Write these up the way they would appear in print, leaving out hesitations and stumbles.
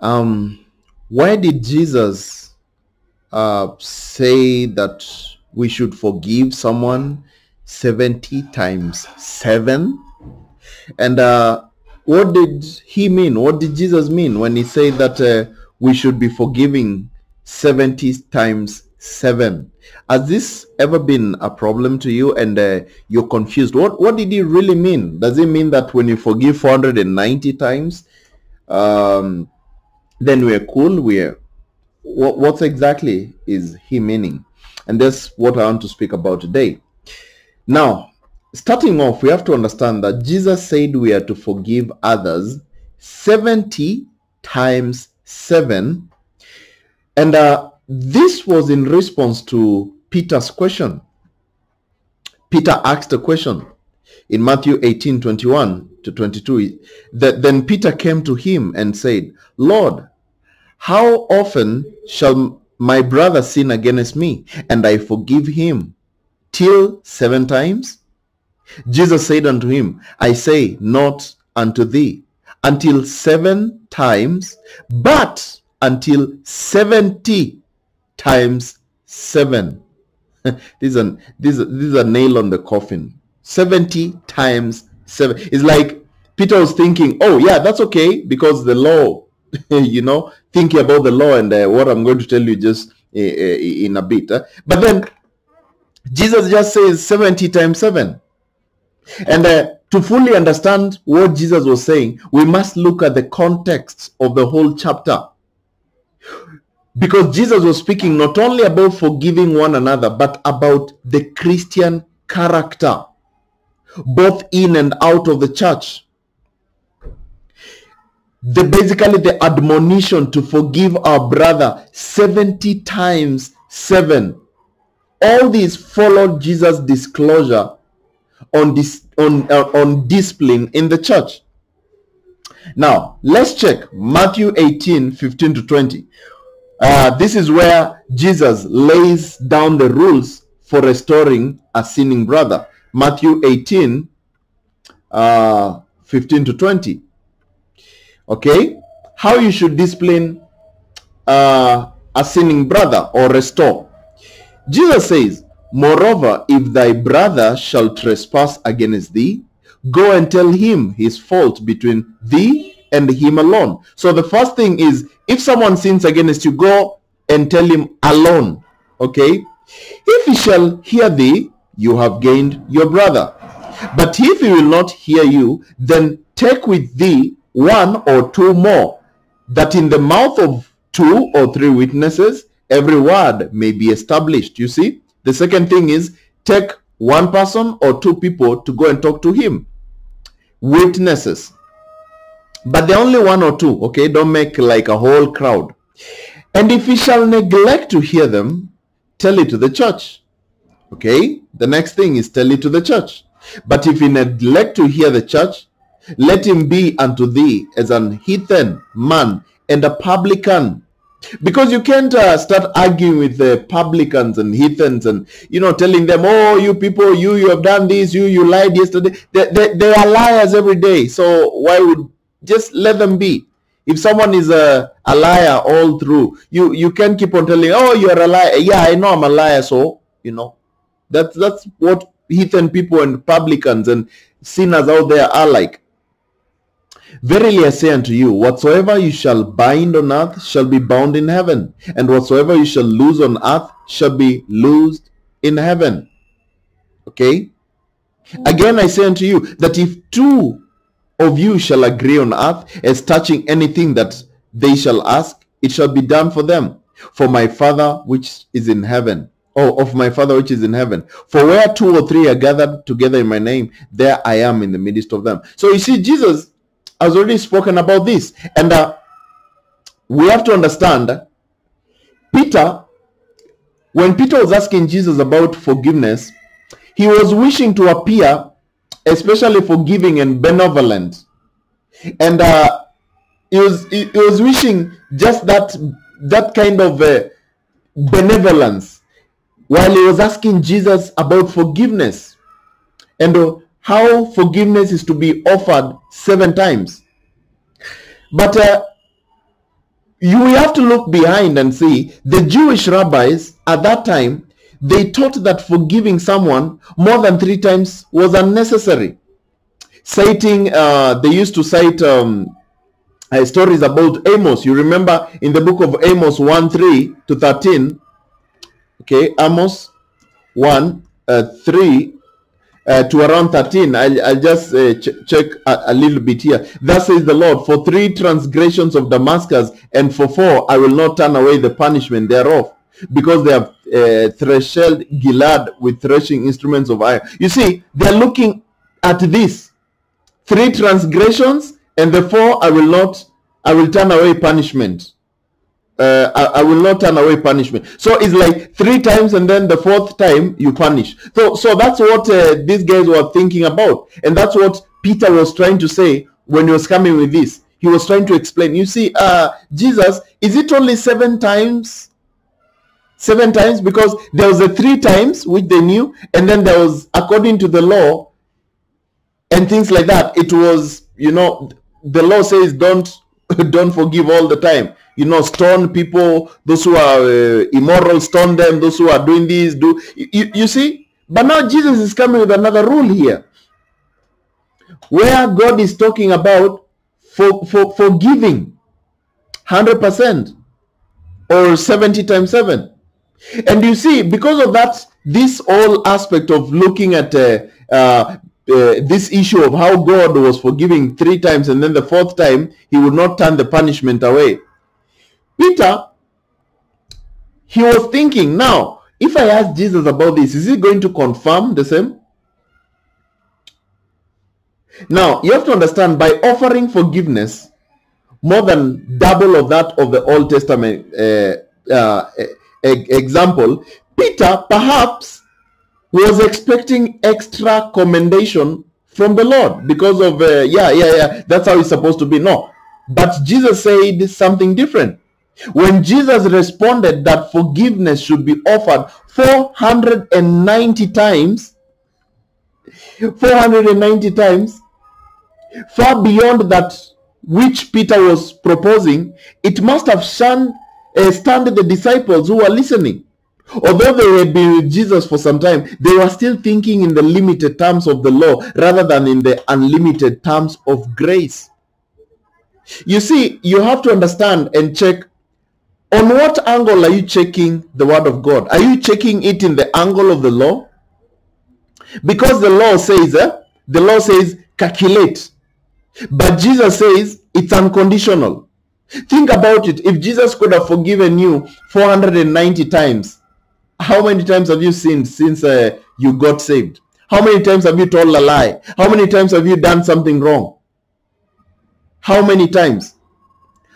Why did Jesus say that we should forgive someone 70 times 7? And what did he mean? What did Jesus mean when he said that we should be forgiving 70 times 7? Has this ever been a problem to you, and you're confused? What did he really mean? Does it mean that when you forgive 490 times, then we're cool? What exactly is he meaning? And that's what I want to speak about today. Now, starting off, we have to understand that Jesus said we are to forgive others 70 times 7, and this was in response to Peter's question. Peter asked a question in Matthew 18:21 to 22. Then Peter came to him and said, "Lord, how often shall my brother sin against me, and I forgive him? Till 7 times?" Jesus said unto him, "I say not unto thee, until 7 times, but until 70 times 7. this is a nail on the coffin. 70 times 7. It's like Peter was thinking, oh yeah, that's okay, because the law, you know, thinking about the law and what I'm going to tell you just in a bit. But then Jesus just says 70 times 7. And to fully understand what Jesus was saying, we must look at the context of the whole chapter. Because Jesus was speaking not only about forgiving one another, but about the Christian character, both in and out of the church. Basically, the admonition to forgive our brother 70 times 7. All these followed Jesus' disclosure on discipline in the church. Now, let's check Matthew 18:15 to 20. This is where Jesus lays down the rules for restoring a sinning brother. Matthew 18:15 to 20. Okay, how you should discipline a sinning brother or restore. Jesus says, "Moreover, if thy brother shall trespass against thee, go and tell him his fault between thee and him alone." So the first thing is, if someone sins against you, go and tell him alone. Okay? "If he shall hear thee, you have gained your brother. But if he will not hear you, then take with thee 1 or 2 more, that in the mouth of 2 or 3 witnesses every word may be established." You see? The second thing is, take 1 person or 2 people to go and talk to him. Witnesses. But the only 1 or 2, okay? Don't make like a whole crowd. "And if he shall neglect to hear them, tell it to the church." Okay? The next thing is, tell it to the church. "But if he neglect to hear the church, let him be unto thee as an heathen man and a publican." Because you can't start arguing with the publicans and heathens and, you know, telling them, oh, you people, you have done this, you lied yesterday. They are liars every day. So why would, just let them be. If someone is a liar all through, you can't keep on telling, oh, you're a liar. Yeah, I know I'm a liar. So, you know, that's what heathen people and publicans and sinners out there are like. "Verily I say unto you, whatsoever you shall bind on earth shall be bound in heaven, and whatsoever you shall loose on earth shall be loosed in heaven." Okay? "Again I say unto you, that if 2 of you shall agree on earth as touching anything that they shall ask, it shall be done for them, for my Father which is in heaven. For where 2 or 3 are gathered together in my name, there I am in the midst of them." So you see, Jesus has already spoken about this. And we have to understand, Peter, when Peter was asking Jesus about forgiveness, he was wishing to appear especially forgiving and benevolent. And he was wishing just that kind of benevolence while he was asking Jesus about forgiveness. And how forgiveness is to be offered 7 times. But you have to look behind and see the Jewish rabbis at that time, they taught that forgiving someone more than 3 times was unnecessary. Citing, they used to cite stories about Amos. You remember in the book of Amos 1:3 to 13, okay, Amos 1:3 to around 13. I'll just check a little bit here. Thus says the Lord, for 3 transgressions of Damascus, and for 4 I will not turn away the punishment thereof, because they have threshed Gilead with threshing instruments of iron. You see, they're looking at this 3 transgressions, and therefore I will turn away punishment. I will not turn away punishment. So it's like 3 times, and then the 4th time you punish. So that's what these guys were thinking about, and that's what Peter was trying to say when he was coming with this. He was trying to explain. You see, Jesus, is it only 7 times? 7 times, because there was a 3 times which they knew, and then there was according to the law and things like that. It was, you know, the law says don't forgive all the time. You know, stone people, those who are immoral, stone them. Those who are doing this, you see? But now Jesus is coming with another rule here, where God is talking about forgiving 100% or 70 times 7. And you see, because of that, this whole aspect of looking at this issue of how God was forgiving 3 times, and then the 4th time he would not turn the punishment away. Peter, he was thinking, now, if I ask Jesus about this, is he going to confirm the same? Now, you have to understand, by offering forgiveness, more than double of that of the Old Testament example, Peter perhaps was expecting extra commendation from the Lord because of, that's how it's supposed to be. No, but Jesus said something different. When Jesus responded that forgiveness should be offered 490 times, far beyond that which Peter was proposing, it must have stunned the disciples who were listening. Although they had been with Jesus for some time, they were still thinking in the limited terms of the law rather than in the unlimited terms of grace. You see, you have to understand and check, on what angle are you checking the word of God? Are you checking it in the angle of the law? Because the law says calculate. But Jesus says it's unconditional. Think about it. If Jesus could have forgiven you 490 times, how many times have you sinned since you got saved? How many times have you told a lie? How many times have you done something wrong? How many times?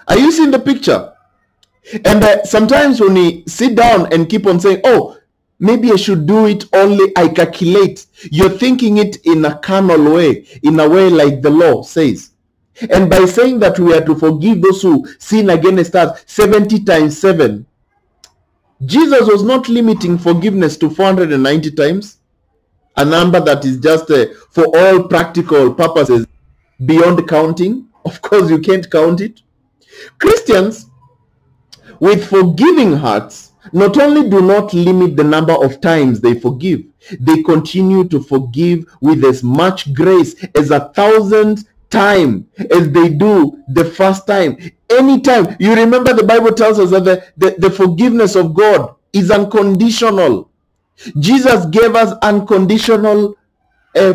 Are you seeing the picture? And sometimes when we sit down and keep on saying, oh, maybe I should do it only, I calculate. You're thinking it in a carnal way, in a way like the law says. And by saying that we are to forgive those who sin against us 70 times 7, Jesus was not limiting forgiveness to 490 times, a number that is just for all practical purposes beyond counting. Of course, you can't count it. Christians with forgiving hearts not only do not limit the number of times they forgive, they continue to forgive with as much grace as 1,000 times as they do the first time. Anytime. You remember the Bible tells us that the forgiveness of God is unconditional. Jesus gave us unconditional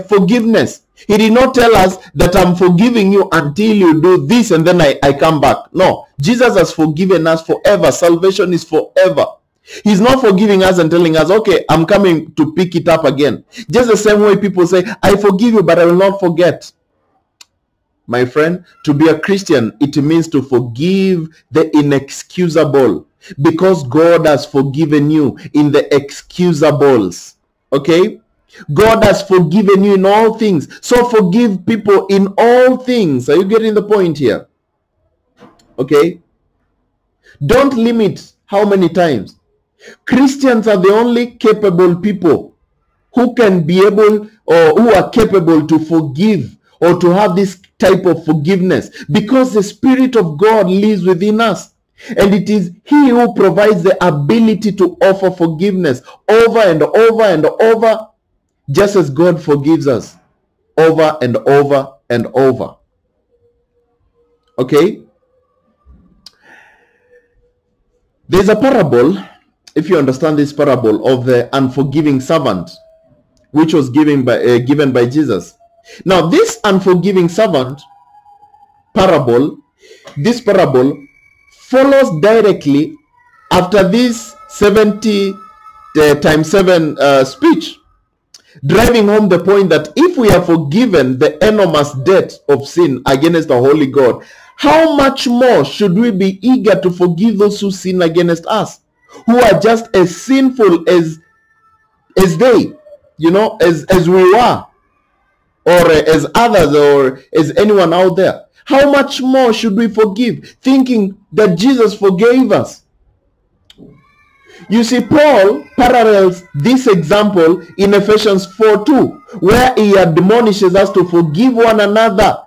forgiveness. He did not tell us that I'm forgiving you until you do this and then I come back. No, Jesus has forgiven us forever. Salvation is forever. He's not forgiving us and telling us, okay, I'm coming to pick it up again. Just the same way people say, I forgive you, but I will not forget. My friend, to be a Christian, it means to forgive the inexcusable, because God has forgiven you in the excusables. Okay? God has forgiven you in all things. So forgive people in all things. Are you getting the point here? Okay? Don't limit how many times. Christians are the only capable people who can be able, or who are capable to forgive or to have this type of forgiveness, because the Spirit of God lives within us. And it is he who provides the ability to offer forgiveness over and over and over, just as God forgives us over and over and over. Okay? There's a parable, if you understand this parable, of the unforgiving servant, which was given by Jesus. Now, this unforgiving servant parable, this parable follows directly after this 70 times 7 speech, driving home the point that if we are forgiven the enormous debt of sin against the holy God, how much more should we be eager to forgive those who sin against us, who are just as sinful as they, you know, as we were, or as others, or as anyone out there. How much more should we forgive, thinking that Jesus forgave us? You see, Paul parallels this example in Ephesians 4:2, where he admonishes us to forgive one another.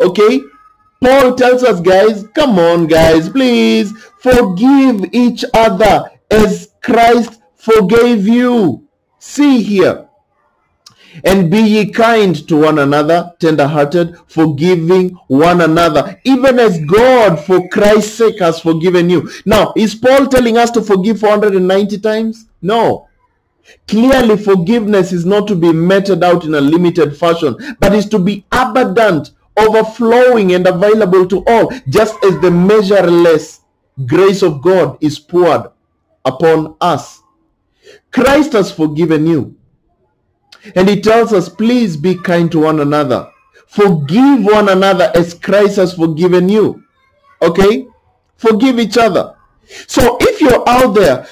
Okay? Paul tells us, guys, come on, guys, please, forgive each other as Christ forgave you. See here. And be ye kind to one another, tender-hearted, forgiving one another, even as God for Christ's sake has forgiven you. Now, is Paul telling us to forgive 490 times? No. Clearly, forgiveness is not to be meted out in a limited fashion, but is to be abundant, overflowing, and available to all, just as the measureless grace of God is poured upon us. Christ has forgiven you. And he tells us, please be kind to one another. Forgive one another as Christ has forgiven you. Okay? Forgive each other. So if you're out there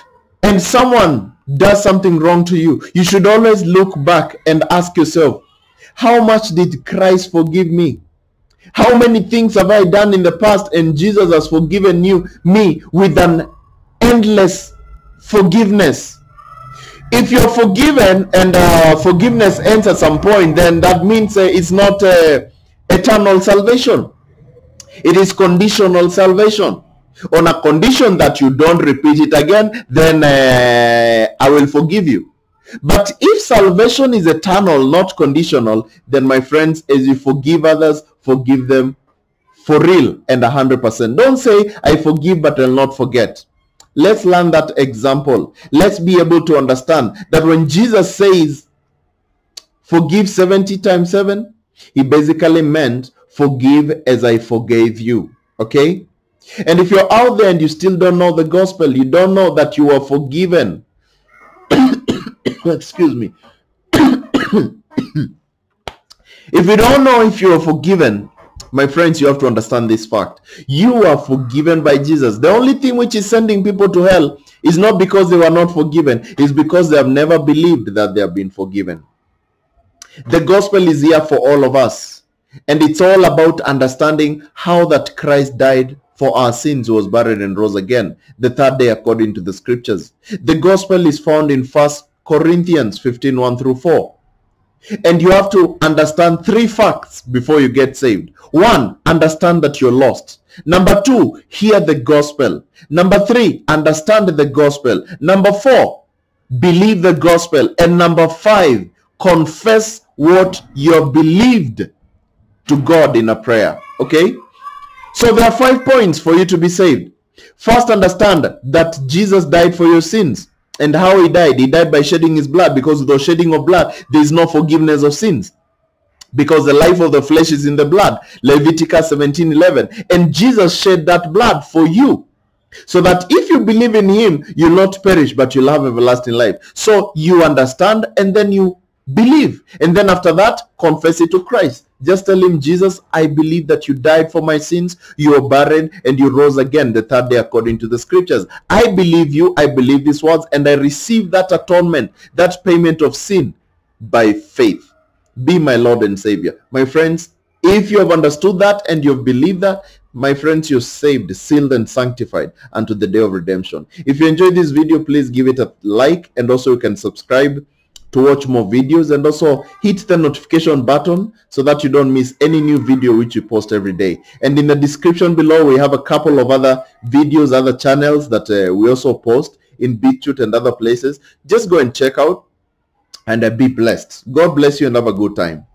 and someone does something wrong to you, you should always look back and ask yourself, how much did Christ forgive me? How many things have I done in the past and Jesus has forgiven me with an endless forgiveness? If you're forgiven and forgiveness ends at some point, then that means it's not eternal salvation. It is conditional salvation. On a condition that you don't repeat it again, then I will forgive you. But if salvation is eternal, not conditional, then my friends, as you forgive others, forgive them for real and 100%. Don't say, I forgive but I'll not forget. Let's learn that example. Let's be able to understand that when Jesus says, forgive 70 times 7, he basically meant, forgive as I forgave you. Okay? And if you're out there and you still don't know the gospel, you don't know that you are forgiven. Excuse me. If you don't know if you are forgiven, my friends, you have to understand this fact. You are forgiven by Jesus. The only thing which is sending people to hell is not because they were not forgiven. It's because they have never believed that they have been forgiven. The gospel is here for all of us. And it's all about understanding how that Christ died for our sins, was buried and rose again the third day according to the scriptures. The gospel is found in 1 Corinthians 15:1-4. And you have to understand three facts before you get saved. One, understand that you're lost. Number two, hear the gospel. Number three, understand the gospel. Number four, believe the gospel. And number five, confess what you believed to God in a prayer. Okay? So there are 5 points for you to be saved. First, understand that Jesus died for your sins. And how he died? He died by shedding his blood, because without shedding of blood, there is no forgiveness of sins. Because the life of the flesh is in the blood. Leviticus 17:11. And Jesus shed that blood for you, so that if you believe in him, you'll not perish, but you'll have everlasting life. So you understand, and then you believe. And then after that, confess it to Christ. Just tell him, Jesus, I believe that you died for my sins, you were buried, and you rose again the third day according to the scriptures. I believe you, I believe these words, and I receive that atonement, that payment of sin by faith. Be my Lord and Savior. My friends, if you have understood that and you have believed that, my friends, you're saved, sealed, and sanctified unto the day of redemption. If you enjoyed this video, please give it a like, and also you can subscribe to watch more videos, and also hit the notification button so that you don't miss any new video which we post every day. And in the description below, we have a couple of other videos, other channels that we also post in BitChute and other places. Just go and check out, and be blessed. God bless you and have a good time.